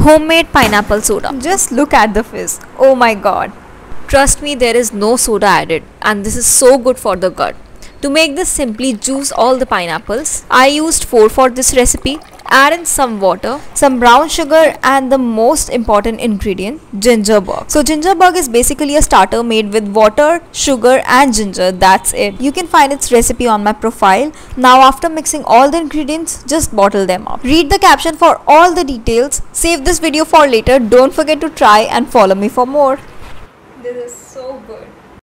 homemade pineapple soda. Just look at the fizz. Oh my god. Trust me, there is no soda added and this is so good for the gut. To make this, simply juice all the pineapples. I used 4 for this recipe. Add in some water, some brown sugar and the most important ingredient, ginger burg. So ginger burg is basically a starter made with water, sugar and ginger, that's it. You can find its recipe on my profile. Now after mixing all the ingredients, just bottle them up. Read the caption for all the details. Save this video for later. Don't forget to try and follow me for more.